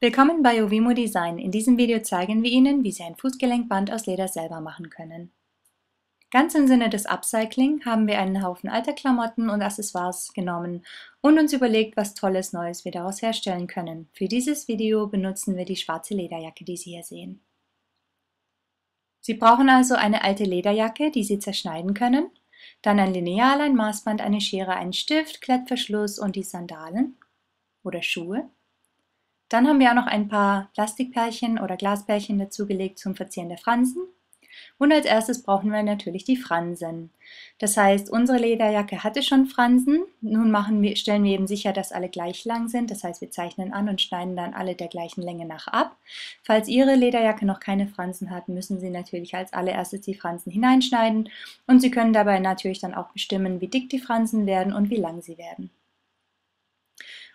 Willkommen bei OWIMO Design. In diesem Video zeigen wir Ihnen, wie Sie ein Fußgelenkband aus Leder selber machen können. Ganz im Sinne des Upcycling haben wir einen Haufen alter Klamotten und Accessoires genommen und uns überlegt, was tolles Neues wir daraus herstellen können. Für dieses Video benutzen wir die schwarze Lederjacke, die Sie hier sehen. Sie brauchen also eine alte Lederjacke, die Sie zerschneiden können, dann ein Lineal, ein Maßband, eine Schere, einen Stift, Klettverschluss und die Sandalen oder Schuhe. Dann haben wir auch noch ein paar Plastikperlchen oder Glasperlchen dazugelegt zum Verzieren der Fransen. Und als erstes brauchen wir natürlich die Fransen. Das heißt, unsere Lederjacke hatte schon Fransen. Nun stellen wir eben sicher, dass alle gleich lang sind. Das heißt, wir zeichnen an und schneiden dann alle der gleichen Länge nach ab. Falls Ihre Lederjacke noch keine Fransen hat, müssen Sie natürlich als allererstes die Fransen hineinschneiden. Und Sie können dabei natürlich dann auch bestimmen, wie dick die Fransen werden und wie lang sie werden.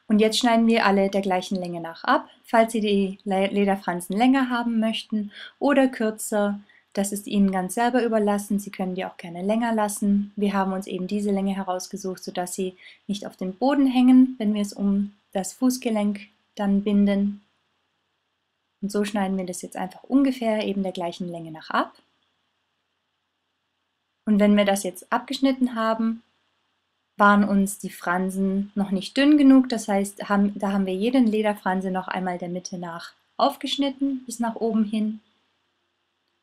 Und jetzt schneiden wir alle der gleichen Länge nach ab. Falls Sie die Lederfransen länger haben möchten oder kürzer, das ist Ihnen ganz selber überlassen. Sie können die auch gerne länger lassen. Wir haben uns eben diese Länge herausgesucht, sodass sie nicht auf den Boden hängen, wenn wir es um das Fußgelenk dann binden. Und so schneiden wir das jetzt einfach ungefähr eben der gleichen Länge nach ab. Und wenn wir das jetzt abgeschnitten haben, waren uns die Fransen noch nicht dünn genug, das heißt, da haben wir jeden Lederfranse noch einmal der Mitte nach aufgeschnitten, bis nach oben hin.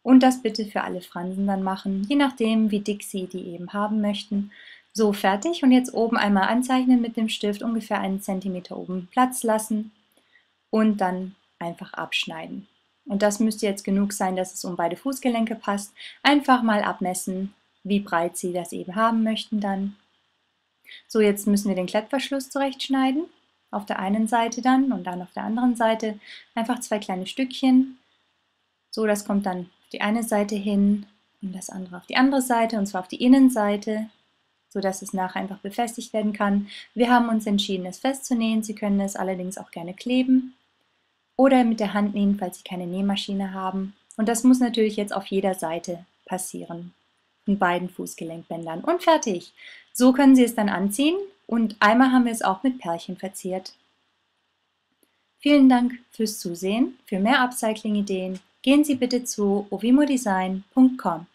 Und das bitte für alle Fransen dann machen, je nachdem, wie dick Sie die eben haben möchten. So, fertig. Und jetzt oben einmal anzeichnen mit dem Stift, ungefähr 1 Zentimeter oben Platz lassen und dann einfach abschneiden. Und das müsste jetzt genug sein, dass es um beide Fußgelenke passt. Einfach mal abmessen, wie breit Sie das eben haben möchten dann. So, jetzt müssen wir den Klettverschluss zurechtschneiden, auf der einen Seite dann und dann auf der anderen Seite. Einfach 2 kleine Stückchen, so das kommt dann auf die eine Seite hin und das andere auf die andere Seite, und zwar auf die Innenseite, sodass es nachher einfach befestigt werden kann. Wir haben uns entschieden, es festzunähen, Sie können es allerdings auch gerne kleben oder mit der Hand nähen, falls Sie keine Nähmaschine haben. Und das muss natürlich jetzt auf jeder Seite passieren, von beiden Fußgelenkbändern. Und fertig! So können Sie es dann anziehen, und einmal haben wir es auch mit Perlchen verziert. Vielen Dank fürs Zusehen. Für mehr Upcycling-Ideen gehen Sie bitte zu owimodesign.com.